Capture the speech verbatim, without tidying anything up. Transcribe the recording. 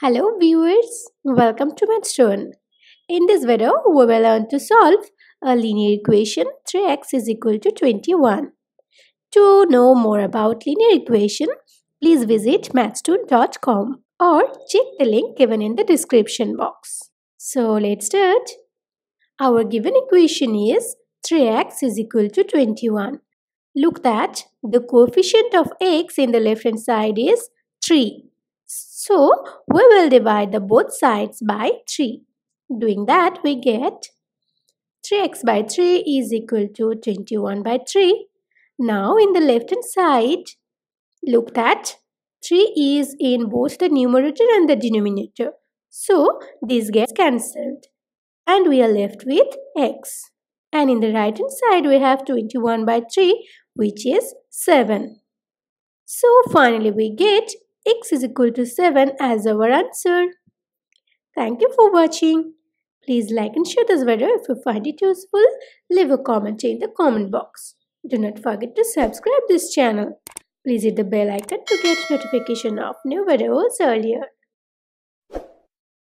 Hello viewers, welcome to Mathstoon. In this video, we will learn to solve a linear equation three x is equal to twenty-one. To know more about linear equation, please visit mathstoon dot com or check the link given in the description box. So let's start. Our given equation is three x is equal to twenty-one. Look that the coefficient of x in the left hand side is three. So, we will divide the both sides by three. Doing that, we get three x by three is equal to twenty-one by three. Now, in the left-hand side, look that three is in both the numerator and the denominator. So, this gets cancelled. And we are left with x. And in the right-hand side, we have twenty-one by three, which is seven. So, finally, we get x is equal to seven as our answer. Thank you for watching. Please like and share this video if you find it useful. Leave a comment in the comment box. Do not forget to subscribe this channel. Please hit the bell icon to get notification of new videos earlier.